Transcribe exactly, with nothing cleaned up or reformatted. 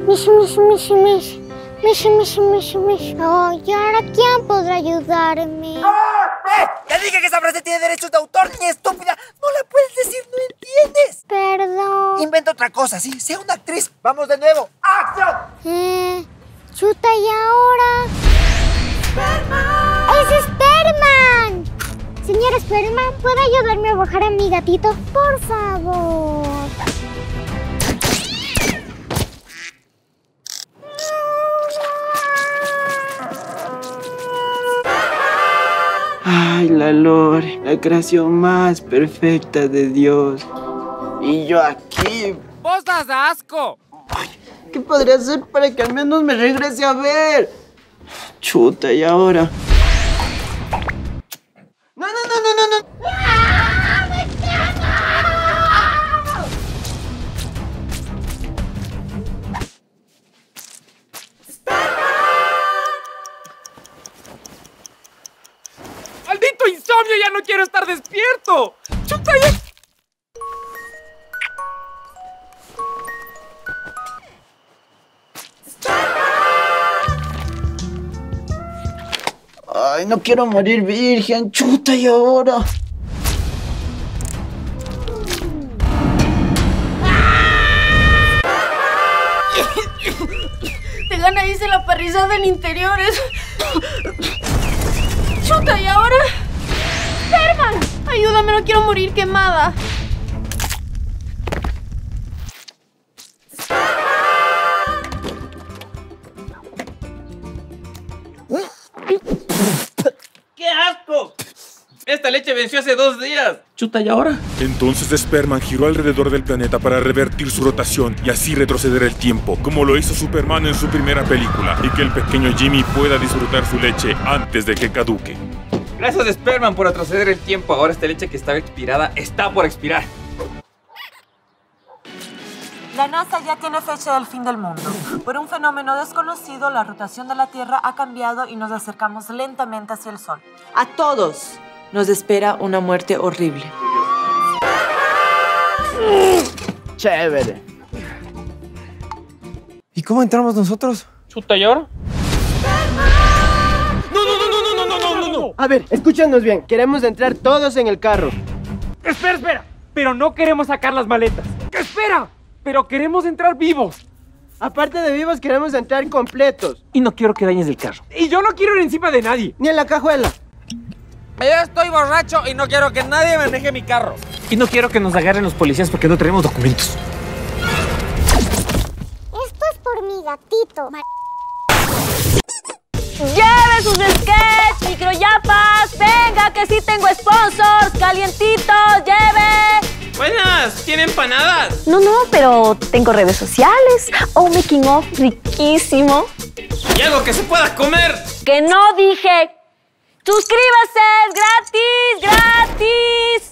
Mish, mish, mish, mish. Mish, mish, mish, mish. Oh, ¿y ahora quién podrá ayudarme? ¡Eh! ¡Ya dije que esa frase tiene derechos de autor, niña estúpida! ¡No la puedes decir! ¡No entiendes! Perdón. Inventa otra cosa, ¿sí? ¡Sea una actriz! ¡Vamos de nuevo! ¡Acción! Eh... ¡Chuta! ¿Y ahora? ¡Esperman! ¡Es Esperman! Señor Esperman, ¿puede ayudarme a bajar a mi gatito? Por favor. Ay, la Lore, la creación más perfecta de Dios. Y yo aquí. ¡Vos das asco! Ay, ¿qué podría hacer para que al menos me regrese a ver? Chuta, ¿y ahora? ¡No, no, no, no, no! no. Insomnio, ya no quiero estar despierto. Chuta ya. Ay, no quiero morir virgen. Chuta y ahora. Te gana, dice la parrizada en interiores. Chuta y ahora. Superman, ayúdame, no quiero morir quemada. ¡Qué asco! Esta leche venció hace dos días. Chuta, ¿y ahora? Entonces Esperman giró alrededor del planeta para revertir su rotación y así retroceder el tiempo, como lo hizo Superman en su primera película, y que el pequeño Jimmy pueda disfrutar su leche antes de que caduque. Gracias, Esperman, por retroceder el tiempo. Ahora esta leche que estaba expirada está por expirar. La NASA ya tiene fecha del fin del mundo. Por un fenómeno desconocido, la rotación de la Tierra ha cambiado y nos acercamos lentamente hacia el Sol. A todos nos espera una muerte horrible. Chévere. ¿Y cómo entramos nosotros? Chuta, ¿y ahora? A ver, escúchanos bien. Queremos entrar todos en el carro. Espera, espera. Pero no queremos sacar las maletas. ¡Espera! Pero queremos entrar vivos. Aparte de vivos, queremos entrar completos. Y no quiero que dañes el carro. Y yo no quiero ir encima de nadie. Ni en la cajuela. Yo estoy borracho y no quiero que nadie maneje mi carro. Y no quiero que nos agarren los policías porque no traemos documentos. Esto es por mi gatito. ¡Lleve sus sketch, microyapas! ¡Venga, que sí tengo sponsors! ¡Calientitos, lleve! ¡Buenas! ¿Tienen empanadas? No, no, pero tengo redes sociales. Oh, making of riquísimo. ¡Y algo que se pueda comer! ¡Que no dije! ¡Suscríbase! ¡Es gratis, gratis!